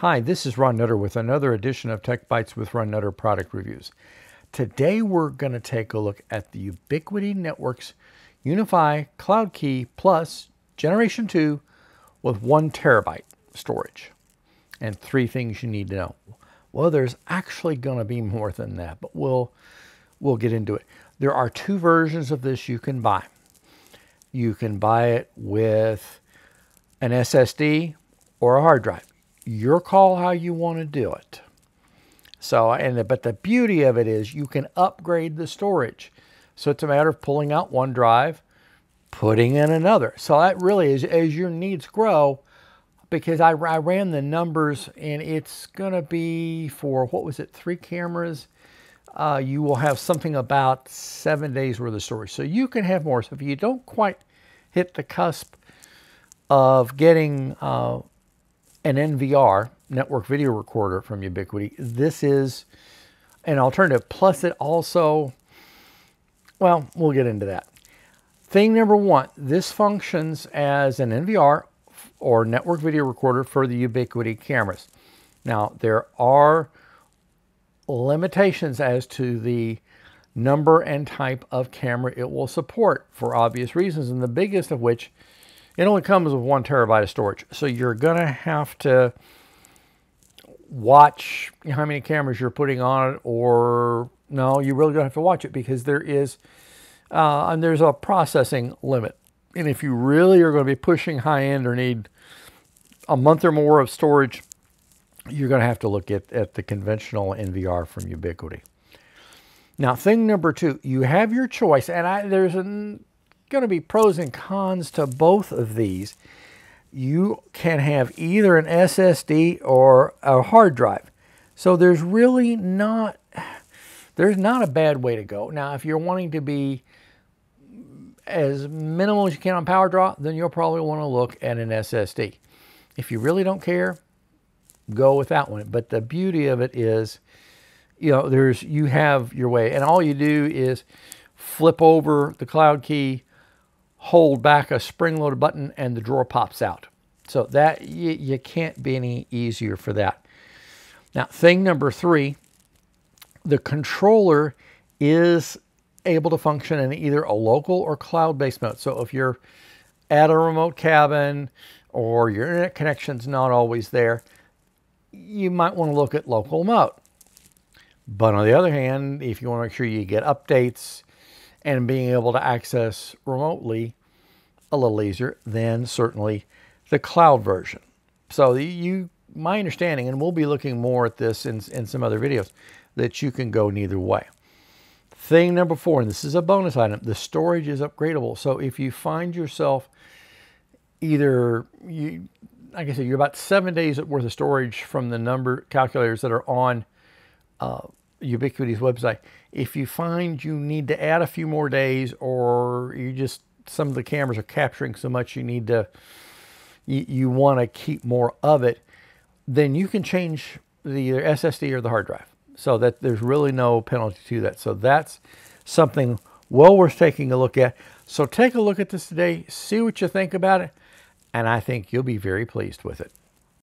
Hi, this is Ron Nutter with another edition of Tech Bytes with Ron Nutter product reviews. Today we're going to take a look at the Ubiquiti Networks UniFi Cloud Key Plus Generation 2 with 1 terabyte storage and 3 things you need to know. Well, there's actually going to be more than that, but we'll get into it. There are 2 versions of this you can buy. You can buy it with an SSD or a hard drive. Your call how you want to do it. So, but the beauty of it is you can upgrade the storage. So it's a matter of pulling out one drive, putting in another. So that really is as your needs grow, because I ran the numbers and it's going to be for, what was it, 3 cameras? You will have something about 7 days worth of storage. So you can have more. So if you don't quite hit the cusp of getting an NVR, network video recorder from Ubiquiti, this is an alternative. Plus it also, well, we'll get into that. Thing number 1, this functions as an NVR or network video recorder for the Ubiquiti cameras. Now, there are limitations as to the number and type of camera it will support for obvious reasons, and the biggest of which, it only comes with 1 terabyte of storage. So you're going to have to watch how many cameras you're putting on it, or no, you really don't have to watch it, because there is and there's a processing limit. And if you really are going to be pushing high end or need a month or more of storage, you're going to have to look at the conventional NVR from Ubiquiti. Now, thing number 2, you have your choice, and there's going to be pros and cons to both of these. You can have either an SSD or a hard drive. So there's really not, there's not a bad way to go. Now, if you're wanting to be as minimal as you can on power draw, then you'll probably want to look at an SSD. If you really don't care, go with that one. But the beauty of it is, you know, you have your way, and all you do is flip over the cloud key, hold back a spring-loaded button, and the drawer pops out. So that you can't be any easier for that. Now, thing number 3, the controller is able to function in either a local or cloud-based mode. So if you're at a remote cabin or your internet connection's not always there, you might want to look at local mode. But on the other hand, if you want to make sure you get updates and being able to access remotely a little easier, than certainly the cloud version. So my understanding, and we'll be looking more at this in some other videos, that you can go neither way. Thing number 4, and this is a bonus item, the storage is upgradable. So if you find yourself either, like I said, you're about 7 days worth of storage from the number calculators that are on Ubiquiti's website. If you find you need to add a few more days, or you just, some of the cameras are capturing so much you need to, you want to keep more of it, then you can change either SSD or the hard drive. So that there's really no penalty to that. So that's something well worth taking a look at. So take a look at this today, see what you think about it, and I think you'll be very pleased with it.